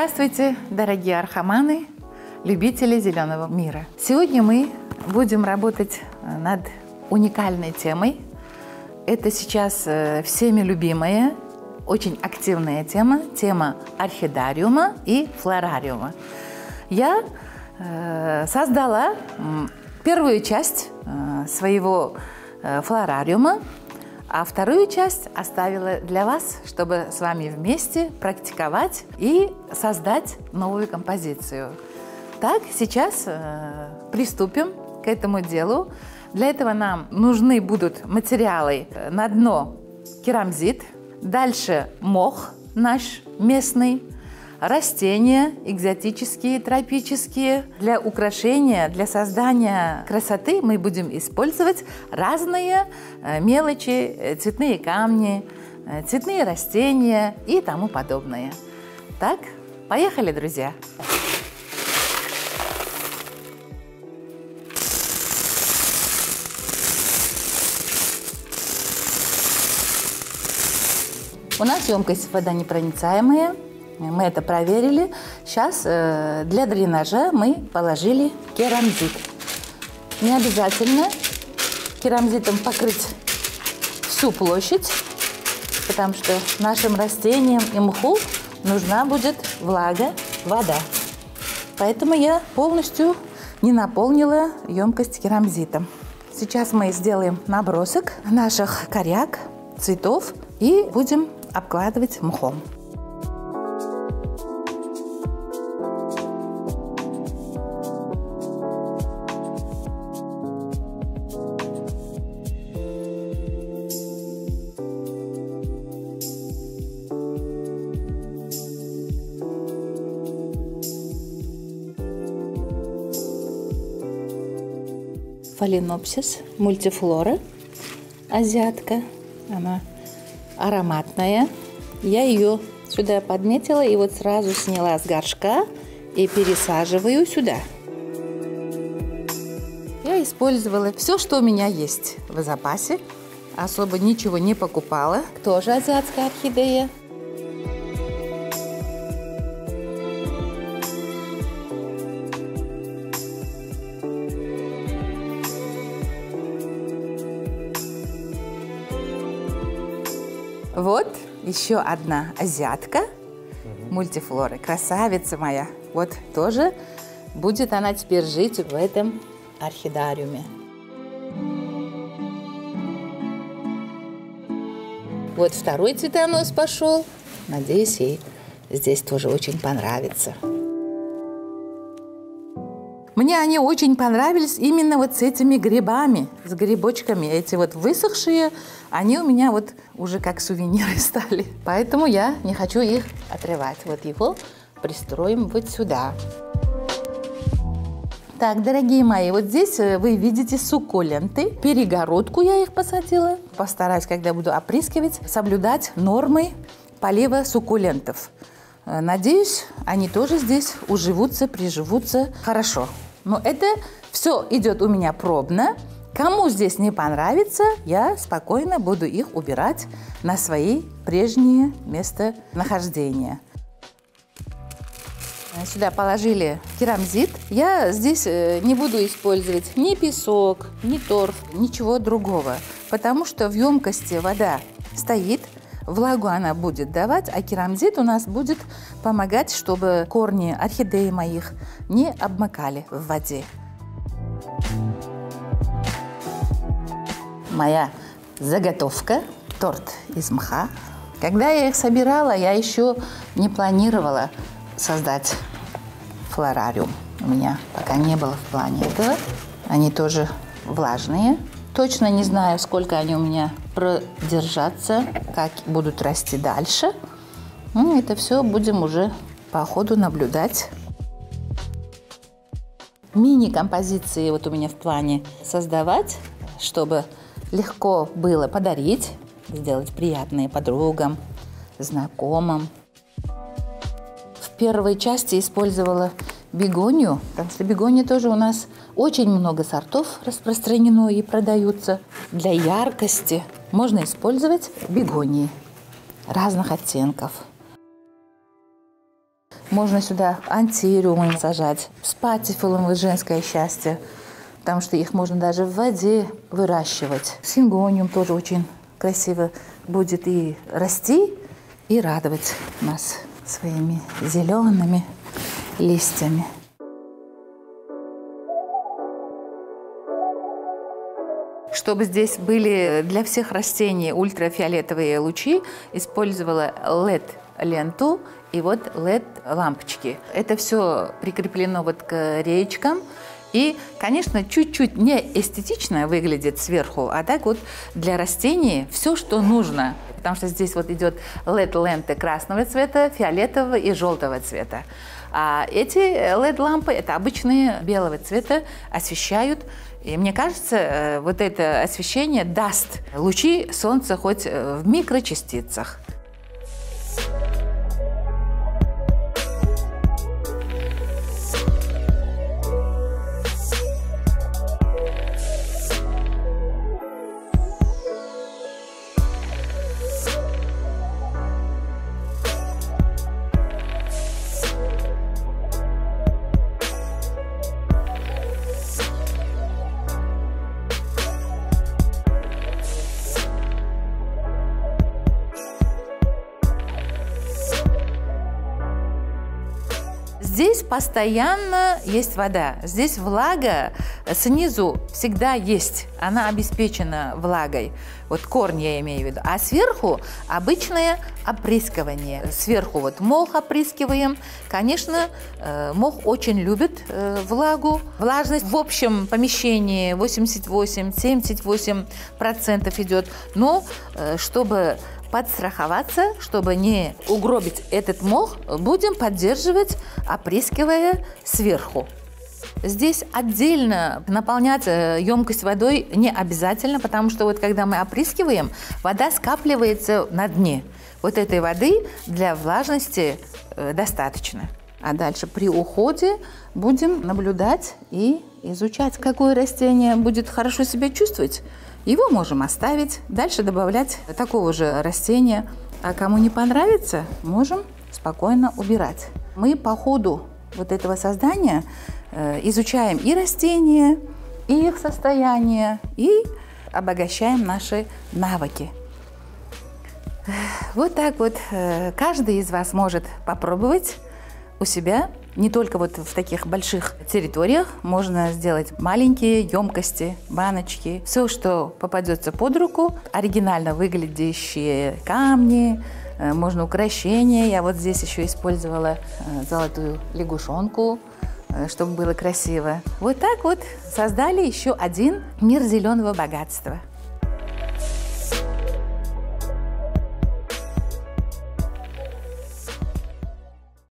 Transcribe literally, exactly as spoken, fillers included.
Здравствуйте, дорогие орхоманы, любители зеленого мира! Сегодня мы будем работать над уникальной темой. Это сейчас всеми любимая, очень активная тема, тема орхидариума и флорариума. Я э, создала первую часть э, своего э, флорариума, а вторую часть оставила для вас, чтобы с вами вместе практиковать и создать новую композицию. Так, сейчас э, приступим к этому делу. Для этого нам нужны будут материалы: на дно керамзит, дальше мох наш местный, растения экзотические, тропические. Для украшения, для создания красоты мы будем использовать разные мелочи, цветные камни, цветные растения и тому подобное. Так, поехали, друзья! У нас емкость водонепроницаемая, мы это проверили. Сейчас э, для дренажа мы положили керамзит. Не обязательно керамзитом покрыть всю площадь, потому что нашим растениям и мху нужна будет влага, вода. Поэтому я полностью не наполнила емкость керамзитом. Сейчас мы сделаем набросок наших коряк, цветов и будем обкладывать мхом. Фаленопсис, мультифлора, азиатка, она ароматная. Я ее сюда подметила и вот сразу сняла с горшка и пересаживаю сюда. Я использовала все, что у меня есть в запасе. Особо ничего не покупала. Тоже азиатская орхидея. Вот еще одна азиатка, угу. Мультифлора, красавица моя. Вот тоже будет она теперь жить в этом орхидариуме. Вот второй цветонос пошел. Надеюсь, ей здесь тоже очень понравится. Мне они очень понравились именно вот с этими грибами, с грибочками. Эти вот высохшие, они у меня вот уже как сувениры стали. Поэтому я не хочу их отрывать. Вот его пристроим вот сюда. Так, дорогие мои, вот здесь вы видите суккуленты. Перегородку я их посадила. Постараюсь, когда буду опрыскивать, соблюдать нормы полива суккулентов. Надеюсь, они тоже здесь уживутся, приживутся хорошо. Но это все идет у меня пробно. Кому здесь не понравится, я спокойно буду их убирать на свои прежние местонахождения. Сюда положили керамзит. Я здесь не буду использовать ни песок, ни торф, ничего другого, потому что в емкости вода стоит. Влагу она будет давать, а керамзит у нас будет помогать, чтобы корни орхидеи моих не обмакали в воде. Моя заготовка – торт из мха. Когда я их собирала, я еще не планировала создать флорариум. У меня пока не было в плане этого. Они тоже влажные. Точно не знаю, сколько они у меня продержатся, как будут расти дальше. Ну, это все будем уже по ходу наблюдать. Мини-композиции вот у меня в плане создавать, чтобы легко было подарить, сделать приятные подругам, знакомым. В первой части использовала бегонию, потому что бегония тоже у нас очень много сортов распространено и продаются. Для яркости можно использовать бегонии разных оттенков. Можно сюда антириумы сажать. Спатифолум – женское счастье, потому что их можно даже в воде выращивать. Сингониум тоже очень красиво будет и расти, и радовать нас своими зелеными листьями. Чтобы здесь были для всех растений ультрафиолетовые лучи, использовала лед-ленту и вот лед-лампочки. Это все прикреплено вот к реечкам. И, конечно, чуть-чуть не эстетично выглядит сверху, а так вот для растений все, что нужно. Потому что здесь вот идет лед-ленты красного цвета, фиолетового и желтого цвета. А эти лед-лампы, это обычные белого цвета, освещают. И мне кажется, вот это освещение даст лучи солнца хоть в микрочастицах. Здесь постоянно есть вода, здесь влага снизу всегда есть, она обеспечена влагой, вот корни я имею в виду, а сверху обычное опрыскивание, сверху вот мох опрыскиваем, конечно, мох очень любит влагу, влажность в общем помещении восемьдесят восемь - семьдесят восемь процентов идет, но чтобы подстраховаться, чтобы не угробить этот мох, будем поддерживать, опрыскивая сверху. Здесь отдельно наполнять емкость водой не обязательно, потому что вот когда мы опрыскиваем, вода скапливается на дне. Вот этой воды для влажности достаточно. А дальше при уходе будем наблюдать и изучать, какое растение будет хорошо себя чувствовать. Его можем оставить, дальше добавлять такого же растения. А кому не понравится, можем спокойно убирать. Мы по ходу вот этого создания изучаем и растения, и их состояние, и обогащаем наши навыки. Вот так вот каждый из вас может попробовать у себя. Не только вот в таких больших территориях можно сделать маленькие емкости, баночки. Все, что попадется под руку, оригинально выглядящие камни, можно украшения. Я вот здесь еще использовала золотую лягушонку, чтобы было красиво. Вот так вот создали еще один мир зеленого богатства.